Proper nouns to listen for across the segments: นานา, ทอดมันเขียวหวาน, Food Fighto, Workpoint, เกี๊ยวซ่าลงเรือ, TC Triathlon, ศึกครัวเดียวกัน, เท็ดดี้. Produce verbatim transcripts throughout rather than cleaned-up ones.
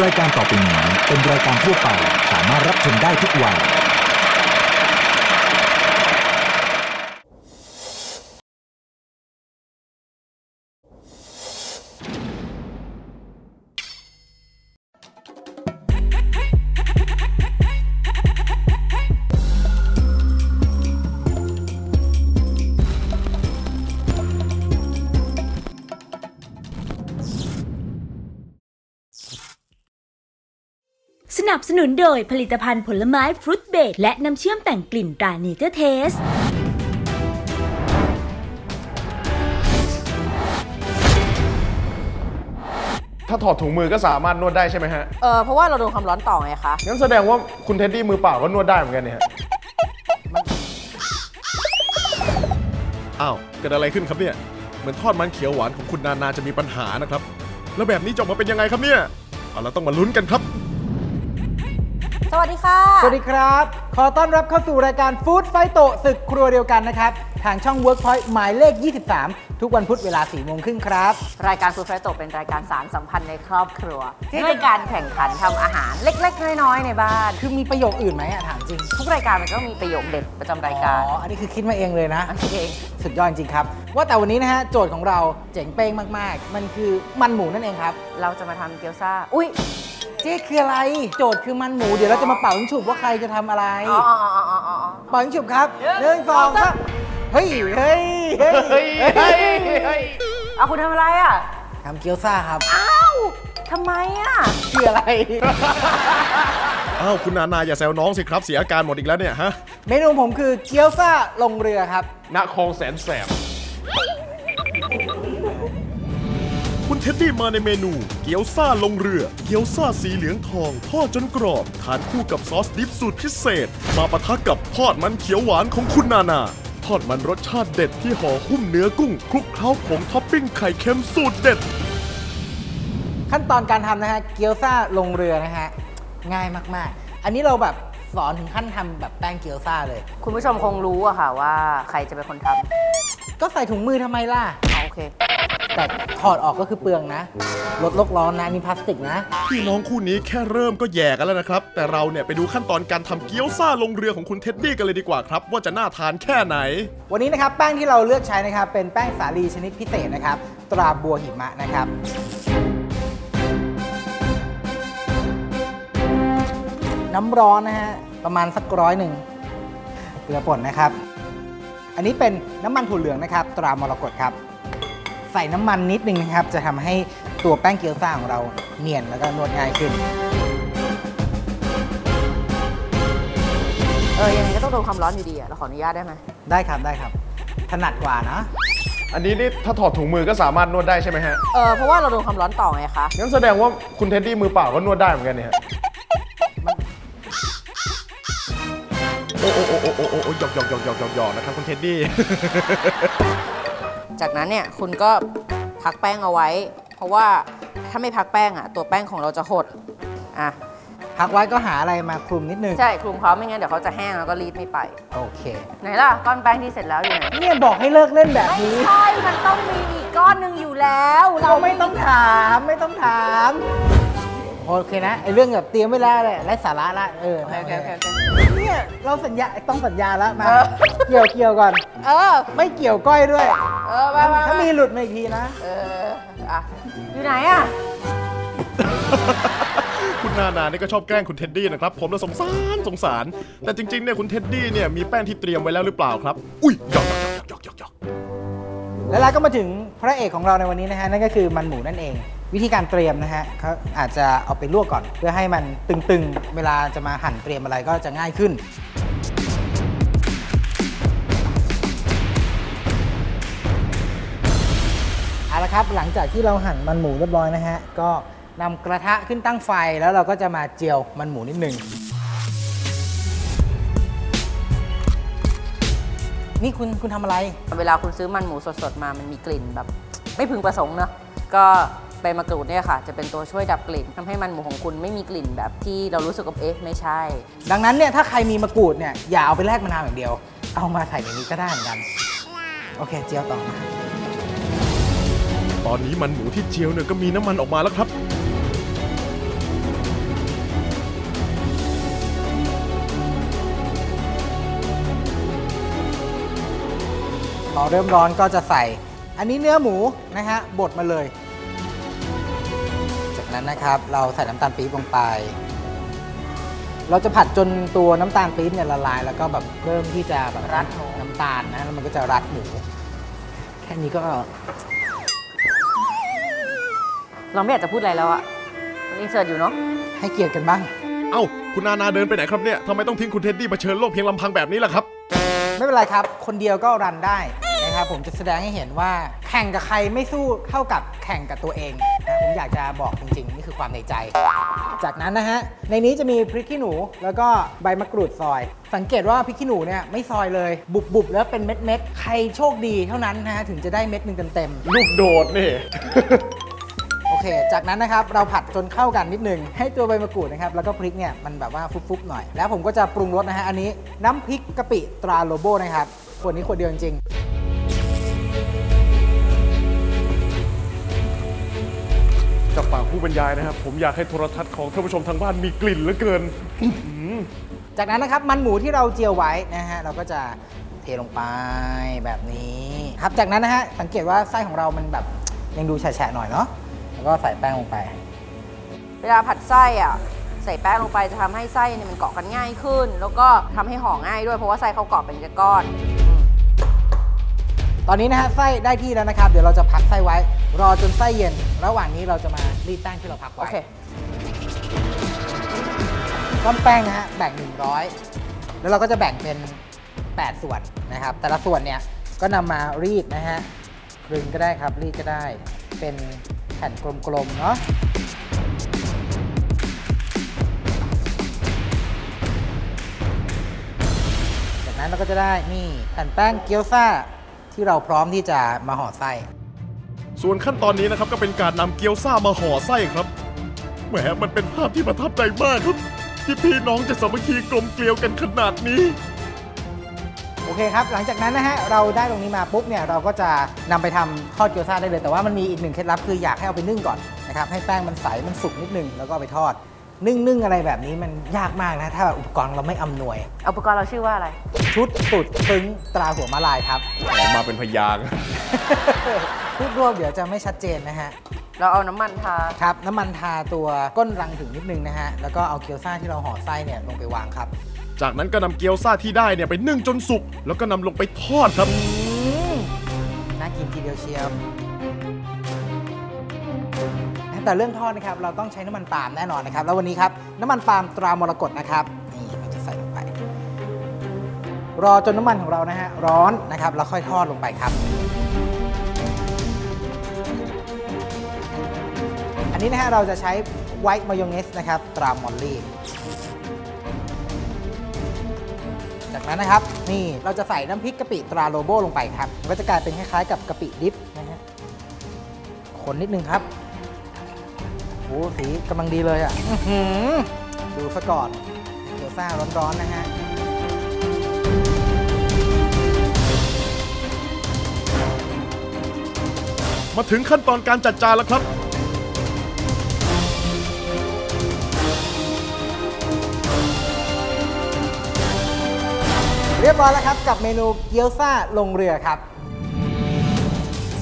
รายการต่อไปนี้เป็นรายการทั่วไปสามารถรับชมได้ทุกวัยสนับสนุนโดยผลิตภัณฑ์ผลไม้ฟรุตเบดและน้ำเชื่อมแต่งกลิ่นตราเนเจอร์เทสถ้าถอดถุงมือก็สามารถนวดได้ใช่ไหมฮะเออเพราะว่าเราโดนความร้อนต่อไงคะงั้นแสดงว่าคุณเท็ดดี้มือเปล่าก็นวดได้เหมือนกันเนี่ยฮะอ้าวเกิดอะไรขึ้นครับเนี่ยเหมือนทอดมันเขียวหวานของคุณนานาจะมีปัญหานะครับแล้วแบบนี้จะออกมาเป็นยังไงครับเนี่ยเอาเราต้องมาลุ้นกันครับสวัสดีค่ะสวัสดีครับขอต้อนรับเข้าสู่รายการฟู้ดไฟโตศึกครัวเดียวกันนะครับทางช่อง Workpoint หมายเลขยี่สิบสามทุกวันพุธเวลาสี่โมงครึ่งครับรายการฟู้ดไฟโตเป็นรายการสารสัมพันธ์ในครอบครัวด้วยการแข่งขันทำอาหารเล็กๆน้อยๆในบ้านคือมีประโยคอื่นไหมอะถามจริงทุกรายการมันก็มีประโยคเด็ดประจำรายการอ๋ออันนี้คือคิดมาเองเลยนะคิดเองสุดยอดจริงครับว่าแต่วันนี้นะฮะโจทย์ของเราเจ๋งเป้งมากๆมันคือมันหมูนั่นเองครับเราจะมาทำเกี๊ยวซ่าอุ้ยเจ๊คืออะไรโจทย์คือมันหมูเดี๋ยวเราจะมาเป่ายิงฉุบว่าใครจะทำอะไรเป่ายิงฉุบครับหนึ่งสองครับเฮ้ยเฮ้ยเฮ้ยเฮ้ยเอาคุณทำอะไรอ่ะทำเกี๊ยวซ่าครับอ้าวทำไมอ่ะคืออะไรอ้าวคุณนานาอย่าแซวน้องสิครับเสียอาการหมดอีกแล้วเนี่ยฮะเมนูผมคือเกี๊ยวซ่าลงเรือครับณคลองแสนแสบคุณเท็ดดี้มาในเมนูเกี๊ยวซ่าลงเรือเกี๊ยวซ่าสีเหลืองทองทอดจนกรอบทานคู่กับซอสดิบสูตรพิเศษมาปะทะกับทอดมันเขียวหวานของคุณนานาทอดมันรสชาติเด็ดที่ห่อหุ้มเนื้อกุ้งคลุกเคล้าผงท็อปปิ้งไข่เค็มสูตรเด็ดขั้นตอนการทำนะฮะเกี๊ยวซ่าลงเรือนะฮะง่ายมากๆอันนี้เราแบบสอนถึงขั้นทำแบบแป้งเกี๊ยวซ่าเลยคุณผู้ชมคงรู้อะค่ะว่าใครจะเป็นคนทำก็ใส่ถุงมือทำไมล่ะโอเคแต่ถอดออกก็คือเปลืองนะลดโลกร้อนนะนี่พลาสติกนะพี่น้องคู่นี้แค่เริ่มก็แย่กันแล้วนะครับแต่เราเนี่ยไปดูขั้นตอนการทำเกี๊ยวซ่าลงเรือของคุณเท็ดดี้กันเลยดีกว่าครับว่าจะน่าทานแค่ไหนวันนี้นะครับแป้งที่เราเลือกใช้นะครับเป็นแป้งสาลีชนิดพิเศษนะครับตราบัวหิมะนะครับน้ำร้อนนะฮะประมาณสักร้อยหนึ่งเกลือป่นนะครับอันนี้เป็นน้ำมันถั่วเหลืองนะครับตรามรกตครับใส่น้ำมันนิดนึงนะครับจะทำให้ตัวแป้งเกี๊ยวซ่าของเราเนียนแล้วก็นวดง่ายขึ้นเออยังไงก็ต้องโดนความร้อนอยู่ดีอะเราขออนุญาตได้ไหมได้ครับได้ครับถนัดกว่านะอันนี้นี่ถ้าถอดถุงมือก็สามารถนวดได้ใช่ไหมฮะเออเพราะว่าเราโดนความร้อนต่อไงคะงั้นแสดงว่าคุณเท็ดดี้มือเปล่าก็นวดได้เหมือนกันเนี่ยโอ้โอ้โอ้โอ้โอ้หยอกหยอกหยอกหยอกหยอกหยอกนะครับคุณเท็ดดี้จากนั้นเนี่ยคุณก็พักแป้งเอาไว้เพราะว่าถ้าไม่พักแป้งอ่ะตัวแป้งของเราจะหดอ่ะพักไว้ก็หาอะไรมาคลุมนิดนึงใช่คลุมเขาไม่งั้นเดี๋ยวเขาจะแห้งแล้วก็รีดไม่ไปโอเคไหนล่ะก้อนแป้งที่เสร็จแล้วอยู่ไหนเนี่ยบอกให้เลิกเล่นแบบนี้ใช่มันต้องมีอีกก้อนหนึ่งอยู่แล้วเราไม่ต้องถามไม่ต้องถามโอเคนะไอเรื่องแบบเตรียมไว้แล้วเลยไร้สาระละเออโอเคโอเคเนี่ยเราสัญญาต้องสัญญาแล้วมาเกี่ยวเกี่ยวก่อนเออไม่เกี่ยวก้อยด้วยเออถ้ามีหลุดมาอีกทีนะเอออะอยู่ไหนอะคุณนานานี่ก็ชอบแกล้งคุณเท็ดดี้นะครับผมเราสงสารสงสารแต่จริงๆเนี่ยคุณเท็ดดี้เนี่ยมีแป้งที่เตรียมไว้แล้วหรือเปล่าครับอุ้ยหยอกหยอกหยอกหยอกแล้วเราก็มาถึงพระเอกของเราในวันนี้นะฮะนั่นก็คือมันหมูนั่นเองวิธีการเตรียมนะฮะเขาอาจจะเอาไปลวกก่อนเพื่อให้มันตึงๆเวลาจะมาหั่นเตรียมอะไรก็จะง่ายขึ้นเอาละครับหลังจากที่เราหั่นมันหมูเรียบร้อยนะฮะก็นำกระทะขึ้นตั้งไฟแล้วเราก็จะมาเจียวมันหมูนิดหนึ่งนี่คุณคุณทำอะไรเวลาคุณซื้อมันหมูสดๆมามันมีกลิ่นแบบไม่พึงประสงค์เนอะก็ใบมะกรูดเนี่ยค่ะจะเป็นตัวช่วยดับกลิ่นทำให้มันหมูของคุณไม่มีกลิ่นแบบที่เรารู้สึกกับเอ๊ะไม่ใช่ดังนั้นเนี่ยถ้าใครมีมะกรูดเนี่ยอย่าเอาไปแลกมะนาวอย่างเดียวเอามาใส่ในนี้ก็ได้เหมือนกันโอเคเจียวต่อมาตอนนี้มันหมูที่เจียวเนี่ยก็มีน้ำมันออกมาแล้วครับ อเริ่มร้อนก็จะใส่อันนี้เนื้อหมูนะฮะบดมาเลยจากนั้นนะครับเราใส่น้ำตาลปี๊บลงไปเราจะผัดจนตัวน้ำตาลปี๊บเนี่ยละลายแล้วก็แบบเริ่มที่จะแบบรัดน้ำตาลนะแล้วมันก็จะรัดหมูแค่นี้ก็เราไม่อยากจะพูดอะไรแล้วอะอินเสิร์ตอยู่เนาะให้เกียรติกันบ้างเอ้าคุณนานาเดินไปไหนครับเนี่ยทำไมต้องทิ้งคุณเท็ดดี้มาเผชิญโลกเพียงลำพังแบบนี้ล่ะครับไม่เป็นไรครับคนเดียวก็รันได้นะครับผมจะแสดงให้เห็นว่าแข่งกับใครไม่สู้เท่ากับแข่งกับตัวเองนะผมอยากจะบอกจริงๆนี่คือความในใจจากนั้นนะฮะในนี้จะมีพริกขี้หนูแล้วก็ใบมะกรูดซอยสังเกตว่าพริกขี้หนูเนี่ยไม่ซอยเลยบุบๆแล้วเป็นเม็ดๆใครโชคดีเท่านั้นนะฮะถึงจะได้เม็ดนึงเต็มๆลูกโดดนี่ โอเคจากนั้นนะครับเราผัดจนเข้ากันนิดนึงให้ตัวใบมะกรูดนะครับแล้วก็พริกเนี่ยมันแบบว่าฟุบๆหน่อยแล้วผมก็จะปรุงรสนะฮะอันนี้น้ำพริกกะปิตราโลโบนะครับขวดนี้ขวดเดียวจริงจากปากผู้บรรยายนะครับผมอยากให้โทรทัศน์ของท่านผู้ชมทางบ้านมีกลิ่นเหลือเกิน จากนั้นนะครับมันหมูที่เราเจียวไว้นะฮะเราก็จะเทลงไปแบบนี้ครับจากนั้นนะฮะสังเกตว่าไส้ของเรามันแบบยังดูแฉะๆหน่อยเนาะแล้วก็ใส่แป้งลงไปเวลาผัดไส้อ่ะใส่แป้งลงไปจะทำให้ไส้เนี่ยมันเกาะกันง่ายขึ้นแล้วก็ทำให้ห่อง่ายด้วยเพราะว่าไส้เขาเกาะเป็นก้อนตอนนี้นะฮะไส้ได้ที่แล้วนะครับเดี๋ยวเราจะพักไส้ไว้รอจนไส้เย็นระหว่างนี้เราจะมารีดแป้งที่เราพักไว้ก้อนแป้งนะฮะแบ่งหนึ่งร้อยแล้วเราก็จะแบ่งเป็นแปดส่วนนะครับแต่ละส่วนเนี่ยก็นำมารีดนะฮะครึ่งก็ได้ครับรีดก็ได้เป็นแผ่นกลมๆเนาะจากนั้นเราก็จะได้นี่แผ่นแป้งเกี๊ยวซ่าที่เราพร้อมที่จะมาห่อไส้ส่วนขั้นตอนนี้นะครับก็เป็นการนำเกี๊ยวซ่ามาห่อไส้ครับแหมมันเป็นภาพที่ประทับใจมากครับที่พี่น้องจะสามัคคีกลมเกลียวกันขนาดนี้โอเคครับหลังจากนั้นนะฮะเราได้ตรงนี้มาปุ๊บเนี่ยเราก็จะนำไปทำทอดเกี๊ยวซ่าได้เลยแต่ว่ามันมีอีกหนึ่งเคล็ดลับคืออยากให้เอาไปนึ่งก่อนนะครับให้แป้งมันใสมันสุกนิดนึงแล้วก็ไปทอดนึ่งนึ่งอะไรแบบนี้มันยากมากนะถ้าอุปกรณ์เราไม่อำนวยอุปกรณ์เราชื่อว่าอะไรชุดสุดซึ้งตราหัวมาลายครับมาเป็นพยางค์พูดรวบเดี๋ยวจะไม่ชัดเจนนะฮะเราเอาน้ำมันทาครับน้ำมันทาตัวก้นรังถึงนิดนึงนะฮะแล้วก็เอาเกี๊ยวซ่าที่เราห่อไส้เนี่ยลงไปวางครับจากนั้นก็นำเกี๊ยวซ่าที่ได้เนี่ยไปนึ่งจนสุกแล้วก็นำลงไปทอดครับน่ากินทีเดียวเชียวแต่เรื่องทอดนะครับเราต้องใช้น้ำมันปาล์มแน่นอนนะครับแล้ววันนี้ครับน้ำมันปาล์มตรามรกตนะครับนี่เราจะใส่ลงไปรอจนน้ำมันของเรานะฮะร้อนนะครับแล้วค่อยทอดลงไปครับอันนี้นะฮะเราจะใช้ไวท์มายองเนสนะครับตรามอลลี่จากนั้นนะครับนี่เราจะใส่น้ำพริกกะปิตราโลโบลงไปครับก็จะกลายเป็นคล้ายๆกับกะปิดิบนะฮะคนนิดนึงครับโอ้สีกำลังดีเลยอ่ะดูซะก่อนเกี๊ยวซ่าร้อนๆนะฮะมาถึงขั้นตอนการจัดจานแล้วครับเรียบร้อยแล้วครับกับเมนูเกี๊ยวซ่าลงเรือครับ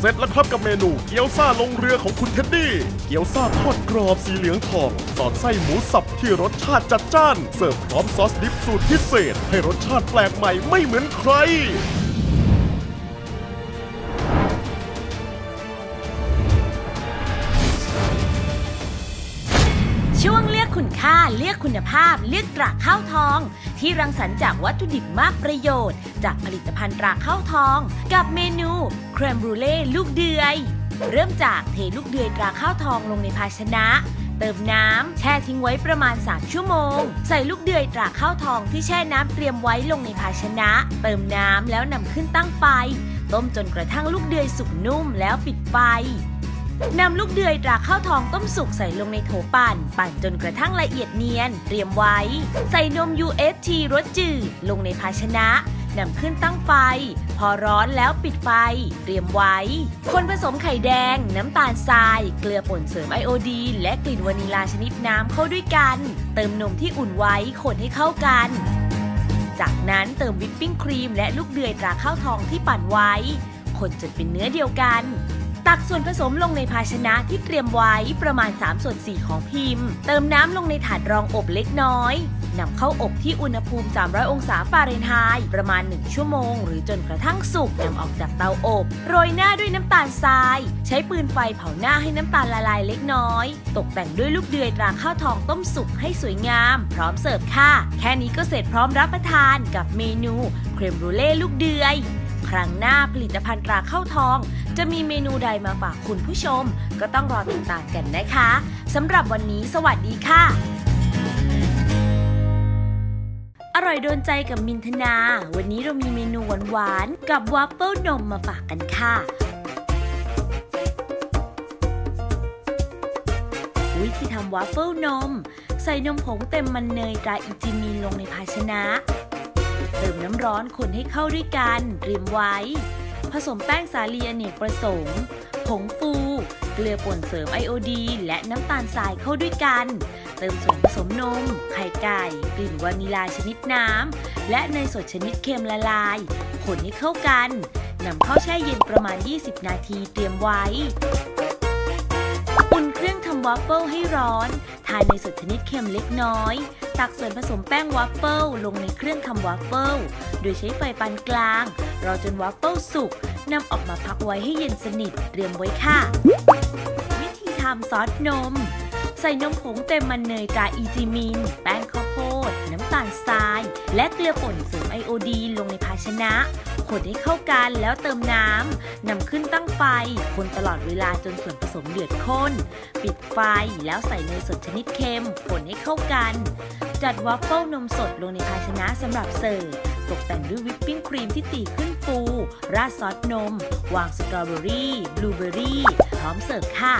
เสร็จแล้วครับกับเมนูเกี๊ยวซ่าลงเรือของคุณเท็ดดี้เกี๊ยวซ่าทอดกรอบสีเหลืองทองสอดไส้หมูสับที่รสชาติจัดจ้านเสิร์ฟพร้อมซอสดิบสูตรพิเศษให้รสชาติแปลกใหม่ไม่เหมือนใครช่วงเลือกคุณค่าเลือกคุณภาพเลือกตราข้าวทองที่รังสรรค์จากวัตถุดิบมากประโยชน์จากผลิตภัณฑ์ตราข้าวทองกับเมนูแครมบูเล่ลูกเดือยเริ่มจากเทลูกเดือยตราข้าวทองลงในภาชนะเติมน้ำแช่ทิ้งไว้ประมาณสามชั่วโมงใส่ลูกเดือยตราข้าวทองที่แช่น้ำเตรียมไว้ลงในภาชนะเติมน้ำแล้วนำขึ้นตั้งไฟต้มจนกระทั่งลูกเดือยสุกนุ่มแล้วปิดไฟนำลูกเดือยตราข้าวทองต้มสุกใส่ลงในโถปั่นปั่นจนกระทั่งละเอียดเนียนเตรียมไว้ใส่นม ยู เอฟ ที รสจืดลงในภาชนะนำขึ้นตั้งไฟพอร้อนแล้วปิดไฟเตรียมไว้คนผสมไข่แดงน้ำตาลทรายเกลือป่นเสริมไอโอดีนและกลิ่นวานิลาชนิดน้ำเข้าด้วยกันเติมนมที่อุ่นไว้คนให้เข้ากัน จากนั้นเติมวิปปิ้งครีมและลูกเดือยตราข้าวทองที่ปั่นไว้คนจนเป็นเนื้อเดียวกันตักส่วนผสมลงในภาชนะที่เตรียมไว้ประมาณสามส่วนสี่ของพิมพ์เติมน้ำลงในถาดรองอบเล็กน้อยนำเข้าอบที่อุณหภูมิสามร้อยองศาฟาเรนไฮต์ประมาณหนึ่งชั่วโมงหรือจนกระทั่งสุกนำออกจากเตาอบโรยหน้าด้วยน้ำตาลทรายใช้ปืนไฟเผาหน้าให้น้ำตาลละลายเล็กน้อยตกแต่งด้วยลูกเดือยตราข้าวทองต้มสุกให้สวยงามพร้อมเสิร์ฟค่ะแค่นี้ก็เสร็จพร้อมรับประทานกับเมนูเครมรูเล่ลูกเดือยครั้งหน้าผลิตภัณฑ์ตราข้าวทองจะมีเมนูใดมาฝากคุณผู้ชมก็ต้องรอติดตามกันนะคะสำหรับวันนี้สวัสดีค่ะอร่อยโดนใจกับมินทนาวันนี้เรามีเมนูหวานๆกับวาฟเฟิลนมมาฝากกันค่ะวิธีทำวาฟเฟิลนมใส่นมผงเต็มมันเนยตราอิจิมินลงในภาชนะเติมน้ำร้อนคนให้เข้าด้วยกันเตรียมไว้ผสมแป้งสาลีอเนกประสงค์ผงฟูเกลือป่นเสริมไอโอดีนและน้ำตาลทรายเข้าด้วยกันเติมส่วนผสมนมไข่ไก่กลิ่นวานิลาชนิดน้ำและเนยสดชนิดเค็มละลายคนให้เข้ากันนำเข้าแช่เย็นประมาณยี่สิบนาทีเตรียมไว้อุ่นเครื่องทำวาฟเฟิลให้ร้อนทาเนยสดชนิดเค็มเล็กน้อยตักส่วนผสมแป้งวาฟเฟิลลงในเครื่องทำวาฟเฟิลโดยใช้ไฟปานกลางรอจนวาฟเฟิลสุกนำออกมาพักไว้ให้เย็นสนิทเตรียมไว้ค่ะวิธีทำซอสนมใส่นมผงเต็มมันเนยตราอีจิมินแป้งข้าวโพดน้ำตาลทรายและเกลือป่นเสริมไอโอดีนลงในภาชนะคนให้เข้ากันแล้วเติมน้ำนำขึ้นตั้งไฟคนตลอดเวลาจนส่วนผสมเดือดข้นปิดไฟแล้วใส่เนยสดชนิดเค็มคนให้เข้ากันจัดวาฟเฟิลนมสดลงในภาชนะสำหรับเสิร์ฟตกแต่งด้วยวิปปิ้งครีมที่ตีขึ้นฟูราดซอสนมวางสตรอเบอรี่บลูเบอรี่พร้อมเสิร์ฟค่ะ